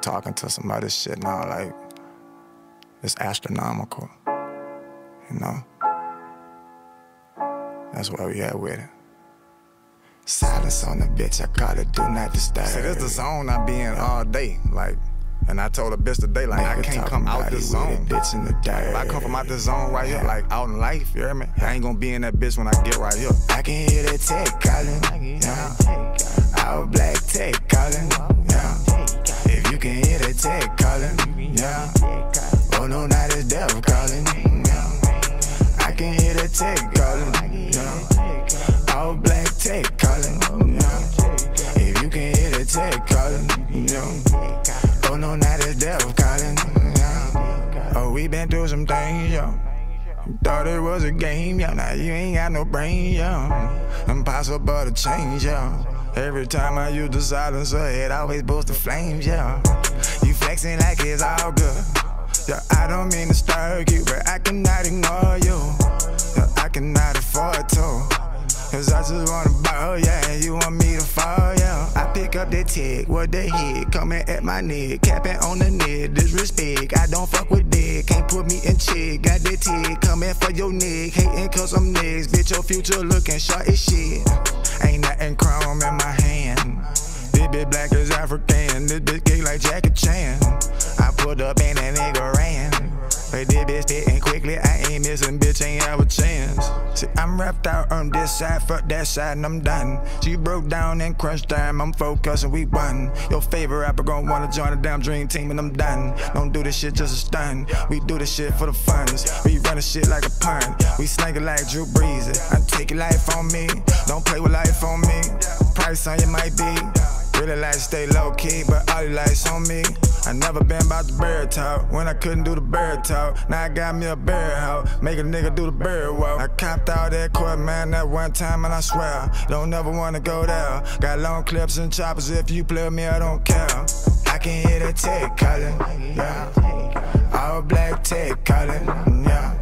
talking to somebody shit now, like, it's astronomical, you know? That's where we at with it. Silence on the bitch, I call it do not disturb. See, this the zone I be in all day, like, and I told a bitch today, like, I can't come out this zone. Bitch in the dirt. If I come from out this zone right here, like, out in life, you hear me? I ain't gonna be in that bitch when I get right here. I can hear that Tec Callin, yeah. Our black Tec Callin, yeah. If you can hear that Tec Callin, yeah. Oh no, not as deaf calling, yeah. I can hear that Tec Callin, yeah. All black Tec Callin, yeah. If you can hear that Tec Callin, yeah. Oh no, not the devil calling, yeah. Oh, we been through some things, yo. Thought it was a game, yo. Now you ain't got no brain, yo. Impossible to change, yo. Every time I use the silencer, it always boosts the flames, yo. You flexing like it's all good. Yo, I don't mean to stir you, but I cannot ignore you. Yo, I cannot afford to. Cause I just wanna ball, yeah, and you want me to fall, yeah. I pick up that tech, what the heck, coming at my neck, capping on the neck, disrespect, I don't fuck with that, can't put me in check, got that tech, coming for your neck, hating cause I'm next, bitch, your future looking short as shit, ain't nothing chrome in my hand, this bitch black as African, this bitch gay like Jackie Chan, I pulled up and that nigga ran, but this bitch didn't quickly, I ain't missing, bitch, ain't have a chance. See, I'm wrapped out on this side, fuck that side, and I'm done. She broke down in crunch time, I'm focused and we won. Your favorite rapper gon' wanna join the damn dream team, and I'm done. Don't do this shit just a stun. We do this shit for the funds. We run this shit like a pun. We slang it like Drew Brees. I take your life on me. Don't play with life on me. Price on you might be. Really like to stay low key, but all your lights on me. I never been about the bear talk when I couldn't do the bear talk. Now I got me a bear hoe, make a nigga do the bear walk. I copped out that court, man, that one time, and I swear, don't never wanna go there. Got long clips and choppers, if you play with me, I don't care. I can hear that Tec Callin, yeah. All black Tec Callin, yeah.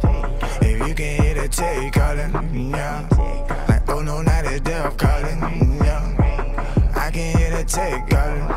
If you can hear that Tec Callin, yeah. Like, oh no, not that deaf calling, yeah. I can hear that Tec Callin.